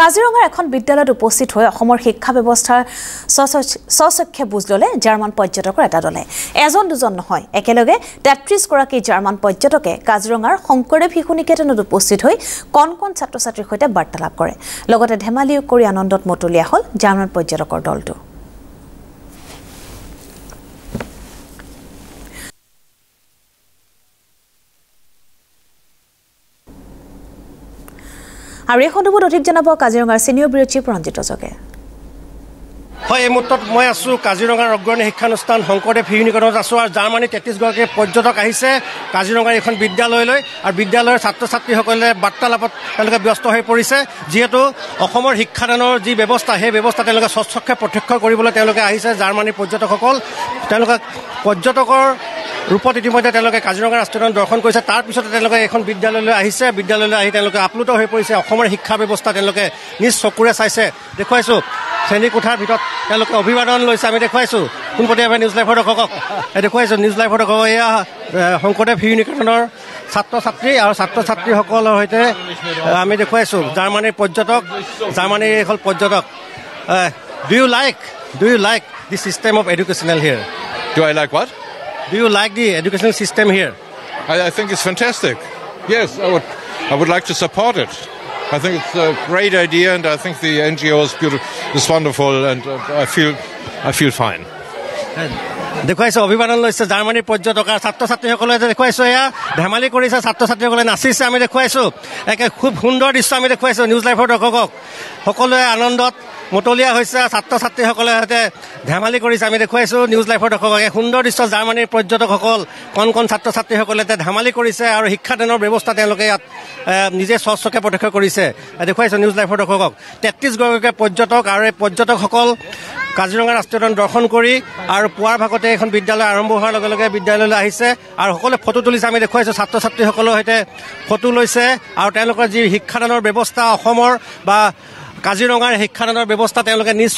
কাজিৰঙাৰ এখন বিদ্যালয়ত উপস্থিত হৈ অসমৰ শিক্ষা ব্যৱস্থাৰ সচক্ষে বুজ ললে জাৰ্মান পৰ্যটকৰ এটা দলে এজন দুজন নহয় একেলগে ৩৩ গৰাকী জাৰ্মান পৰ্যটকে কাজিৰঙাৰ শংকৰদেৱ শিশু নিকেতনত উপস্থিত হৈ কোন কোন ছাত্ৰ-ছাত্ৰীৰ সৈতে বাৰ্তালাপ কৰে লগতে ধেমালিও কৰি আনন্দত মতলীয়া হল জাৰ্মান পৰ্যটকৰ দলটো আৰে খণ্ডবত অধিক জানাব কাজিৰঙাৰ সিনিয়ৰ বিৰচি পৰঞ্জিত জগে হয় এই মুহূৰ্তত মই আছো কাজিৰঙাৰ অগ্ৰণী শিক্ষানুষ্ঠান শংকৰদেৱ ইউনিকনত আছো আৰু জাৰ্মানী ৩৩ গৰাকী পৰ্যটক আহিছে কাজিৰঙাৰ এখন বিদ্যালয়লৈ আৰু বিদ্যালয়ৰ ছাত্ৰ-ছাত্ৰীসকলে বাৰ্তালাপত তেওঁলোকে ব্যস্ত হৈ পৰিছে যেহেতু অসমৰ শিক্ষাদানৰ যি ব্যৱস্থা সেই ব্যৱস্থা তেওঁলোকে সচক্ষে প্ৰত্যক্ষ কৰিবলৈ তেওঁলোকে আহিছে জাৰ্মানী পৰ্যটকসকল তেওঁলোকে পৰ্যটকৰ ৰূপত ইতিমধ্যে তেওঁলোকে কাজিৰঙা ৰাষ্ট্ৰীয় উদ্যান দৰ্শন কৰিছে তাৰ পিছতে তেওঁলোকে এখন বিদ্যালয়লৈ আহিছে বিদ্যালয়লৈ আহি তেওঁলোকে আপ্লুত হৈ পৰিছে অসমৰ শিক্ষা ব্যৱস্থা তেওঁলোকে নিজ চকুৰে চাইছে দেখুৱাইছো শ্ৰেণীকোঠাৰ ভিতৰত তেওঁলোকে অভিবাদন লৈছে আমি দেখুৱাইছো পোনপটীয়াভাৱে নিউজ লাইভৰ দৰ্শকক দেখুৱাইছো নিউজ লাইভৰ দৰ্শক এয়া শংকৰদেৱ ইউনিকনৰ ছাত্ৰ-ছাত্ৰী আৰু ছাত্ৰ-ছাত্ৰীসকলৰ সৈতে আমি দেখুৱাইছো জাৰ্মানীৰ পৰ্যটক জাৰ্মানীৰ এইসকল পৰ্যটক do you like the system of educational here do I like what Do you like the educational system here? I think it's fantastic. Yes, I would like to support it. I think it's a great idea, and I think the NGO is beautiful. It's wonderful, and I feel fine. দেখুৱাইছো অভিবাদন লৈছে জাৰ্মানীৰ পৰ্যটক ছাত্ৰ-ছাত্ৰীসকলে দেখুৱাইছো এয়া ধেমালি কৰিছে ছাত্ৰ-ছাত্ৰীসকলে নাচিছে আমি দেখুৱাইছো একে খুব সুন্দৰ দৃশ্য আমি দেখুৱাইছো নিউজ লাইভৰ দৰ্শকক সকলোৱে আনন্দত মতলীয়া হৈছে ছাত্ৰ-ছাত্ৰীসকলে সৈতে ধেমালি কৰিছে আমি দেখুৱাইছো নিউজ লাইভৰ দৰ্শকক এক সুন্দৰ দৃশ্য জাৰ্মানীৰ পৰ্যটকসকল কোন কোন ছাত্ৰ-ছাত্ৰীসকলে ধেমালি কৰিছে আৰু শিক্ষাদানৰ ব্যৱস্থা তেওঁলোকে ইয়াত নিজে স্বচ্ছকে প্ৰত্যক্ষ কৰিছে দেখুৱাইছো নিউজ লাইভৰ দৰ্শকক ৩৩ গৰাকী পৰ্যটক আৰু এই পৰ্যটকসকল কাজিৰঙা ৰাষ্ট্ৰীয় উদ্যান দৰ্শন কৰি আৰু পুৱাৰ ভাগতে এখন বিদ্যালয় আৰম্ভ হোৱাৰ লগে লগে বিদ্যালয়লৈ আহিছে আৰু সকলোৱে ফটো তুলিছে আমি দেখুৱাইছোঁ ছাত্ৰ-ছাত্ৰীসকলৰ সৈতে ফটো লৈছে আৰু তেওঁলোকৰ যি শিক্ষাদানৰ ব্যৱস্থা অসমৰ বা কাজিৰঙাৰ শিক্ষাদানৰ ব্যৱস্থা তেওঁলোকে নিজ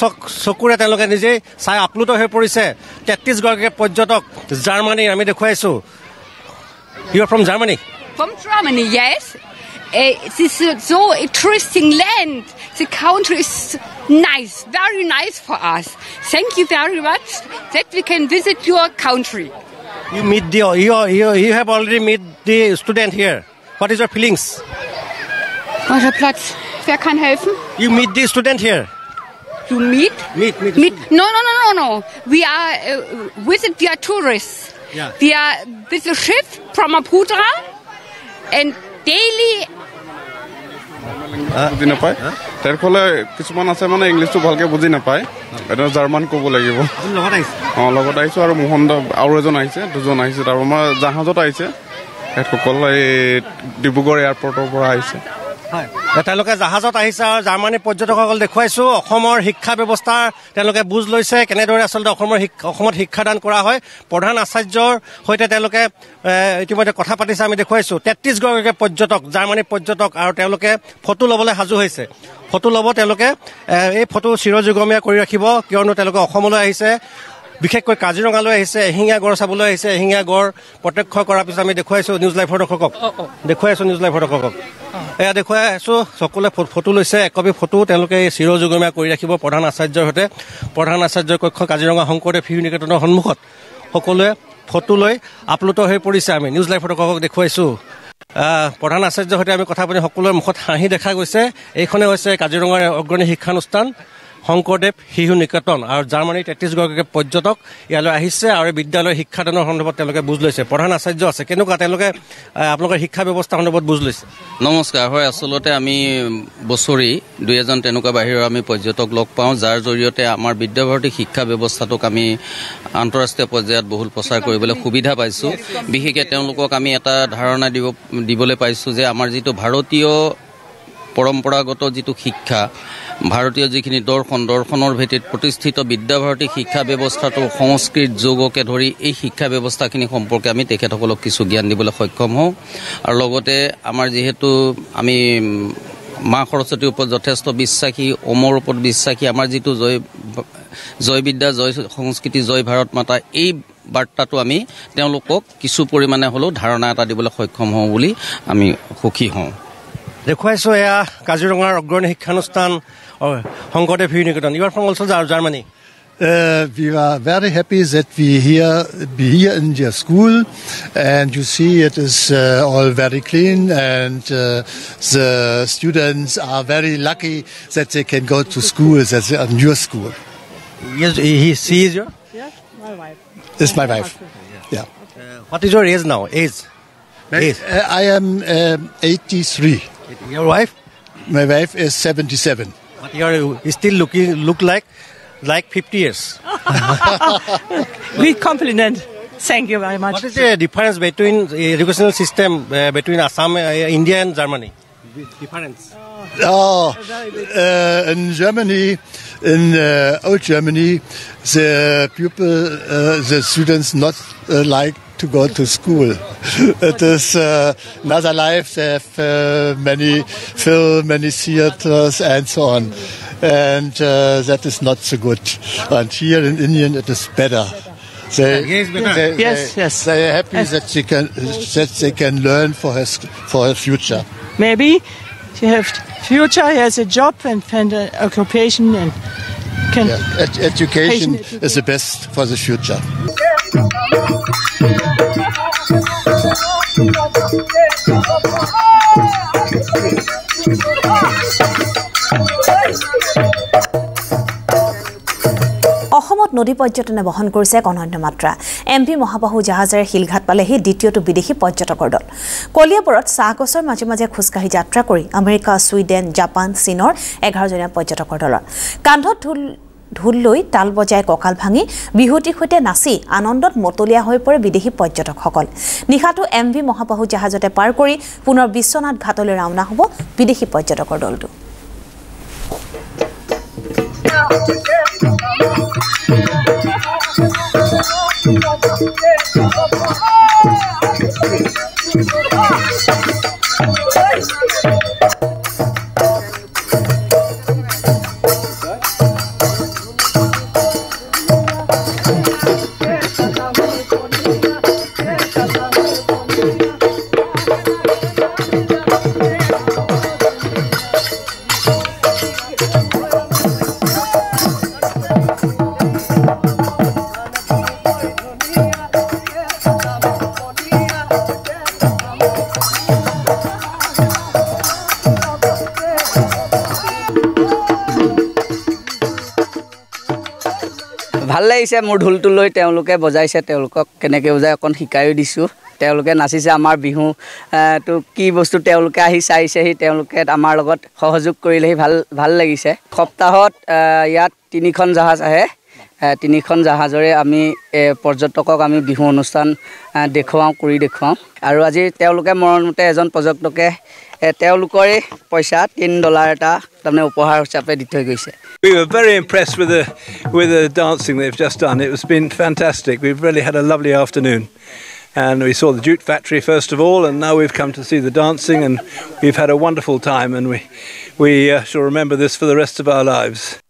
চকুৰে তেওঁলোকে নিজেই চাই আপ্লুত হৈ পৰিছে ৩৩ গৰাকী পৰ্যটক জাৰ্মানীৰ আমি দেখুৱাইছোঁ you are from Germany from Germany yes It is so interesting land. The country is nice, very nice for us. Thank you very much that we can visit your country. You have already met the student here. What is your feelings? Welcher Platz? Wer kann helfen? You meet the student here. You meet? Meet. No. We are tourists. Yeah. We are with a ship from Maputa and daily. বুজি নাপায় তাৰ ফলে কিছুমান আছে মানে ইংলিছটো ভালকৈ বুজি নাপায় এটা জাৰ্মান ক'ব লাগিব লগত আহিছোঁ আৰু মোহন আৰু এজন আহিছে দুজন আহিছে তাৰ আমাৰ জাহাজত আহিছে তেখেতসকল এই ডিব্ৰুগড় এয়াৰপৰ্টৰ পৰা আহিছে তেওঁলোকে জাহাজত আহিছে আৰু জাৰ্মানী পৰ্যটকসকল দেখুৱাইছোঁ অসমৰ শিক্ষা ব্যৱস্থাৰ তেওঁলোকে বুজ লৈছে কেনেদৰে আচলতে অসমত শিক্ষাদান কৰা হয় প্ৰধান আচাৰ্যৰ সৈতে তেওঁলোকে ইতিমধ্যে কথা পাতিছে আমি দেখুৱাইছোঁ ৩৩ গৰাকী পৰ্যটক জাৰ্মানী পৰ্যটক আৰু তেওঁলোকে ফটো ল'বলৈ সাজু হৈছে ফটো ল'ব তেওঁলোকে এই ফটো চিৰযুগমীয়া কৰি ৰাখিব কিয়নো তেওঁলোকে অসমলৈ আহিছে বিশেষকৈ কাজিৰঙালৈ আহিছে এশিঙীয়া গড় চাবলৈ আহিছে এশিঙীয়া গড় প্ৰত্যক্ষ কৰাৰ পিছত আমি দেখুৱাইছোঁ নিউজ লাইভৰ দৰ্শকক এয়া দেখুৱাইছোঁ সকলোৱে ফটো লৈছে একপি ফটো তেওঁলোকে চিৰযুগমীয়া কৰি ৰাখিব প্ৰধান আচাৰ্যৰ সৈতে প্ৰধান আচাৰ্যৰ কক্ষ কাজিৰঙা শংকৰদেৱ শিশু নিকেতনৰ সন্মুখত সকলোৱে ফটো লৈ আপ্লুত হৈ পৰিছে আমি নিউজ লাইভৰ দৰ্শকক দেখুৱাইছোঁ প্ৰধান আচাৰ্যৰ সৈতে আমি কথা পাতি সকলোৰে মুখত হাঁহি দেখা গৈছে এইখনে হৈছে কাজিৰঙাৰ অগ্ৰণী শিক্ষানুষ্ঠান শংকৰদেৱ শিশু নিকেতন আৰু জাৰ্মানীৰ ৩৩ গৰাকী পৰ্যটক ইয়ালৈ আহিছে আৰু বিদ্যালয়ৰ শিক্ষাদানৰ সন্দৰ্ভত তেওঁলোকে বুজ লৈছে প্ৰধান আচাৰ্য আছে কেনেকুৱা তেওঁলোকে আপোনালোকৰ শিক্ষা ব্যৱস্থাৰ সন্দৰ্ভত বুজ লৈছে নমস্কাৰ হয় আচলতে আমি বছৰি দুই এজন তেনেকুৱা বাহিৰৰ আমি পৰ্যটক লগ পাওঁ যাৰ জৰিয়তে আমাৰ বিদ্যাভাৰতী শিক্ষা ব্যৱস্থাটোক আমি আন্তঃৰাষ্ট্ৰীয় পৰ্যায়ত বহুল প্ৰচাৰ কৰিবলৈ সুবিধা পাইছোঁ বিশেষকৈ তেওঁলোকক আমি এটা ধাৰণা দিবলৈ পাইছোঁ যে আমাৰ যিটো ভাৰতীয় পৰম্পৰাগত যিটো শিক্ষা ভাৰতীয় যিখিনি দৰ্শনৰ ভিত্তিত প্ৰতিষ্ঠিত বিদ্যাভাৰতী শিক্ষা ব্যৱস্থাটো সংস্কৃত যোগকে ধৰি এই শিক্ষা ব্যৱস্থাখিনি সম্পৰ্কে আমি তেখেতসকলক কিছু জ্ঞান দিবলৈ সক্ষম হওঁ আৰু লগতে আমাৰ যিহেতু আমি মা সৰস্বতীৰ ওপৰত যথেষ্ট বিশ্বাসী অমৰ ওপৰত বিশ্বাসী আমাৰ যিটো জয় বিদ্যা জয় সংস্কৃতি জয় ভাৰত মাতা এই বাৰ্তাটো আমি তেওঁলোকক কিছু পৰিমাণে হ'লেও ধাৰণা এটা দিবলৈ সক্ষম হওঁ বুলি আমি সুখী হওঁ দেখুৱাইছো এয়া কাজিৰঙাৰ অগ্ৰণী শিক্ষানুষ্ঠান শংকৰদেৱ নিকেতন। You are from also Germany. We are very happy that we here in your school, and you see it is all very clean, and the students are very lucky that they can go to school, that they are in your school. Yes, she is your? Yes, my wife. It's my wife. Yeah. What is your age now? Age. I am 83. Your wife? My wife is 77. But you are still look like 50 years. Big compliment. Thank you very much. What is the difference between the educational system between Assam, India and Germany? Difference? In Germany, in old Germany, the pupil, the students not like to go to school. It is another life. They have many film, many theaters and so on. And that is not so good. And here in India it is better. Yes. They are happy that they can learn for her future. Maybe she have future, has a job and find an occupation and can. Yeah. Education is the best for the future. অসমত নদী পৰ্যটনে বহন কৰিছে এক অনন্য মাত্ৰা। MV মহাবাহু জাহাজেৰে শিলঘাট পালেহি দ্বিতীয়টো বিদেশী পৰ্যটকৰ দল। কলিয়াপুৰত চাহগছৰ মাজে মাজে খোজকাঢ়ি যাত্ৰা কৰি আমেৰিকা, ছুইডেন, জাপান, চীনৰ 11জনীয়া পৰ্যটকৰ দলৰ কান্ধত ঢোল লৈ তাল বজাই কঁকাল ভাঙি বিহুটিৰ সৈতে নাচি আনন্দত মতলীয়া হৈ পৰে বিদেশী পৰ্যটকসকল। নিশাটো MV মহাবাহু জাহাজতে পাৰ কৰি পুনৰ বিশ্বনাথ ঘাটলৈ ৰাওনা হ'ব বিদেশী পৰ্যটকৰ দলটো। ভাল লাগিছে মোৰ ঢোলটো লৈ তেওঁলোকে বজাইছে, তেওঁলোকক কেনেকৈ বজাই অকণ শিকায়ো দিছোঁ, তেওঁলোকে নাচিছে আমাৰ বিহু তো কি বস্তু তেওঁলোকে আহি চাইছেহি, তেওঁলোকে আমাৰ লগত সহযোগ কৰিলেহি, ভাল লাগিছে। সপ্তাহত ইয়াত 3খন জাহাজ আহে, 3খন জাহাজৰে আমি পৰ্যটকক আমি বিহু অনুষ্ঠান দেখুৱাওঁ, কৰি দেখুৱাওঁ। আৰু আজি তেওঁলোকে মৰণমতে এজন পৰ্যটকে তেওঁলোকৰে পইচা $3 এটা তাৰমানে উপহাৰ হিচাপে দি থৈ গৈছে। We were very impressed with the dancing they've just done. It's been fantastic. We've really had a lovely afternoon. And we saw the jute factory first of all, and now we've come to see the dancing, and we've had a wonderful time, and we shall remember this for the rest of our lives.